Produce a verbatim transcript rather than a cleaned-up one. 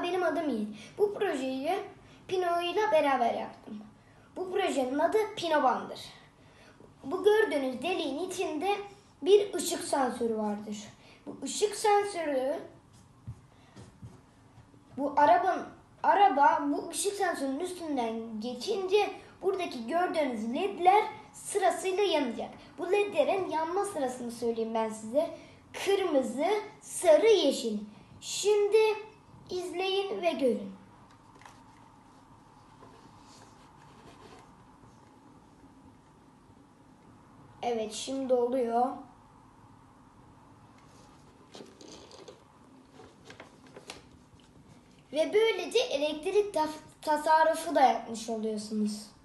Merhaba, benim adım Yiğit. Bu projeyi Pino ile beraber yaptım. Bu projenin adı Pinoobandır. Bu gördüğünüz deliğin içinde bir ışık sensörü vardır. Bu ışık sensörü, bu arabanın, araba bu ışık sensörünün üstünden geçince buradaki gördüğünüz ledler sırasıyla yanacak. Bu ledlerin yanma sırasını söyleyeyim ben size. Kırmızı, sarı, yeşil. Şimdi izleyin ve görün. Evet, şimdi oluyor. Ve böylece elektrik tasarrufu da yapmış oluyorsunuz.